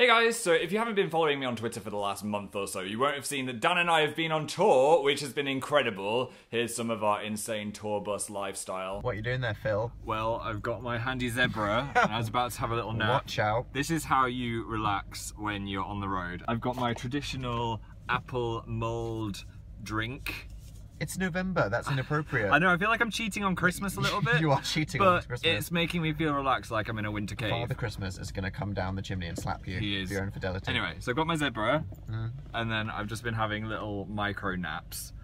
Hey guys, so if you haven't been following me on Twitter for the last month or so, you won't have seen that Dan and I have been on tour, which has been incredible. Here's some of our insane tour bus lifestyle. What are you doing there, Phil? Well, I've got my handy Zebra and I was about to have a little nap. Watch out. This is how you relax when you're on the road. I've got my traditional apple mulled drink. It's November, that's inappropriate. I know, I feel like I'm cheating on Christmas a little bit. You are cheating on Christmas. But it's making me feel relaxed like I'm in a winter cave. Father Christmas is going to come down the chimney and slap you for your infidelity. Anyway, so I've got my Zebra, and then I've just been having little micro naps.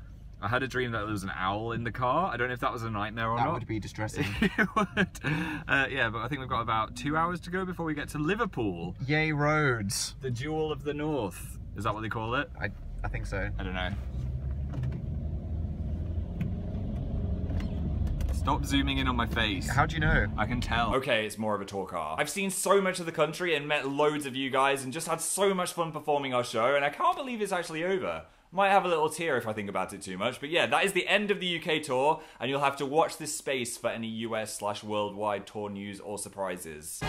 I had a dream that there was an owl in the car. I don't know if that was a nightmare or not. That would be distressing. It would. Yeah, but I think we've got about 2 hours to go before we get to Liverpool. Yay roads. The jewel of the north. Is that what they call it? I think so. I don't know. Stop zooming in on my face. How do you know? I can tell. Okay, it's more of a tour car. I've seen so much of the country and met loads of you guys and just had so much fun performing our show, and I can't believe it's actually over. Might have a little tear if I think about it too much, but yeah, that is the end of the UK tour, and you'll have to watch this space for any US/worldwide tour news or surprises.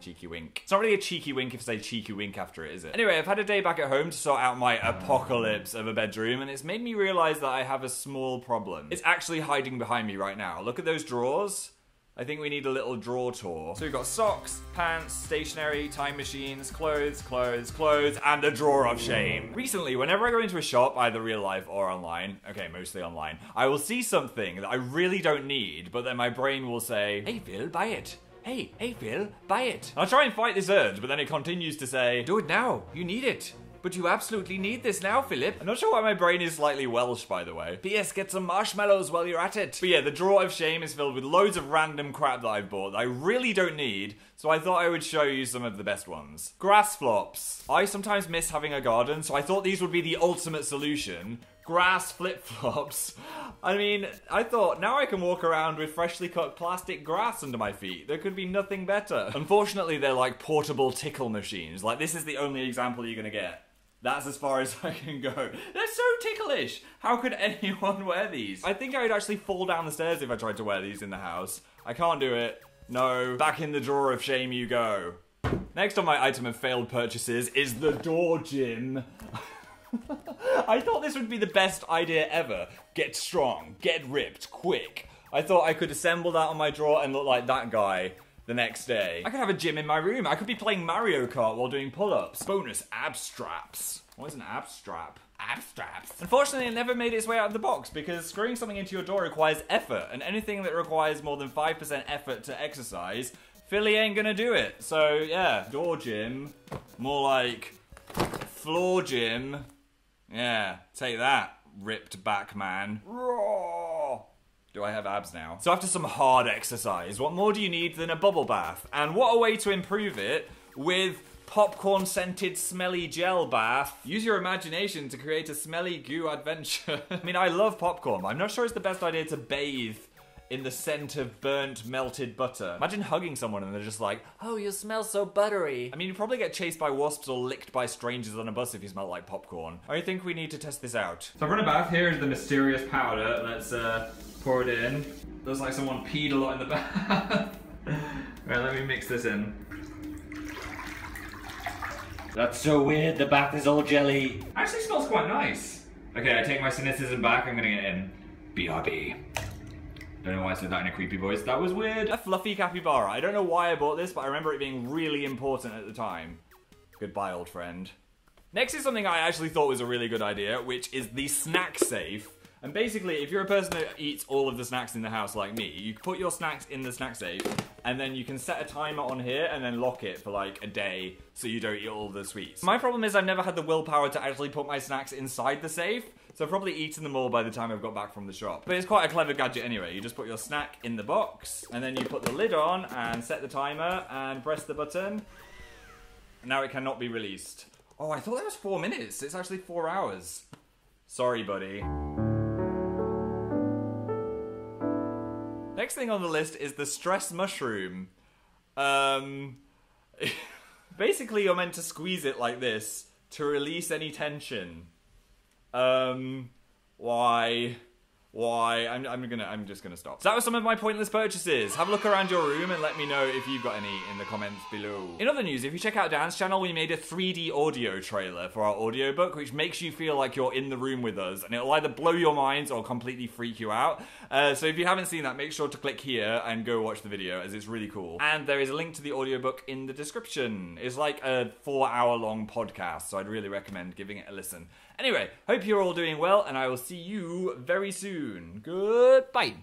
Cheeky wink. It's not really a cheeky wink if I say cheeky wink after it, is it? Anyway, I've had a day back at home to sort out my apocalypse of a bedroom, and it's made me realise that I have a small problem. It's actually hiding behind me right now. Look at those drawers. I think we need a little drawer tour. So we've got socks, pants, stationery, time machines, clothes, clothes, clothes, and a drawer of shame. Recently, whenever I go into a shop, either real life or online, okay, mostly online, I will see something that I really don't need, but then my brain will say, hey Phil, buy it. Hey Phil, buy it. I'll try and fight this urge, but then it continues to say, do it now, you need it. But you absolutely need this now, Philip. I'm not sure why my brain is slightly Welsh, by the way. P.S. Get some marshmallows while you're at it. But yeah, the drawer of shame is filled with loads of random crap that I've bought that I really don't need, so I thought I would show you some of the best ones. Grass flops. I sometimes miss having a garden, so I thought these would be the ultimate solution. Grass flip-flops. I mean, I thought, now I can walk around with freshly cut plastic grass under my feet. There could be nothing better. Unfortunately, they're like portable tickle machines. Like, this is the only example you're gonna get. That's as far as I can go. They're so ticklish. How could anyone wear these? I think I would actually fall down the stairs if I tried to wear these in the house. I can't do it. No. Back in the drawer of shame you go. Next on my item of failed purchases is the door gym. I thought this would be the best idea ever. Get strong, get ripped, quick. I thought I could assemble that on my drawer and look like that guy the next day. I could have a gym in my room. I could be playing Mario Kart while doing pull-ups. Bonus, ab straps. What is an ab strap? Ab straps. Unfortunately, it never made its way out of the box because screwing something into your door requires effort, and anything that requires more than 5% effort to exercise, Philly ain't gonna do it. So yeah, door gym, more like floor gym. Yeah, take that, ripped back man. Roar! Do I have abs now? So after some hard exercise, what more do you need than a bubble bath? And what a way to improve it with popcorn scented smelly gel bath. Use your imagination to create a smelly goo adventure. I mean, I love popcorn, but I'm not sure it's the best idea to bathe in the scent of burnt, melted butter. Imagine hugging someone and they're just like, oh, you smell so buttery. I mean, you'd probably get chased by wasps or licked by strangers on a bus if you smell like popcorn. I think we need to test this out. So I've run a bath. Here is the mysterious powder. Let's pour it in. Looks like someone peed a lot in the bath. Right, let me mix this in. That's so weird, the bath is all jelly. Actually smells quite nice. Okay, I take my cynicism back, I'm gonna get in. BRB. Don't know why I said that in a creepy voice. That was weird. A fluffy capybara. I don't know why I bought this, but I remember it being really important at the time. Goodbye, old friend. Next is something I actually thought was a really good idea, which is the SnackSafe. And basically, if you're a person that eats all of the snacks in the house like me, you put your snacks in the SnackSafe, and then you can set a timer on here and then lock it for like a day so you don't eat all the sweets. My problem is I've never had the willpower to actually put my snacks inside the safe, so I've probably eaten them all by the time I've got back from the shop. But it's quite a clever gadget anyway. You just put your snack in the box, and then you put the lid on and set the timer and press the button. Now it cannot be released. Oh, I thought that was 4 minutes. It's actually 4 hours. Sorry, buddy. Next thing on the list is the stress mushroom. Basically, you're meant to squeeze it like this to release any tension. Why? Why? I'm just gonna stop. So that was some of my pointless purchases. Have a look around your room and let me know if you've got any in the comments below. In other news, if you check out Dan's channel, we made a 3D audio trailer for our audiobook, which makes you feel like you're in the room with us, and it'll either blow your minds or completely freak you out. So if you haven't seen that, make sure to click here and go watch the video, as it's really cool. And there is a link to the audiobook in the description. It's like a 4-hour-long podcast, so I'd really recommend giving it a listen. Anyway, hope you're all doing well, and I will see you very soon. Goodbye.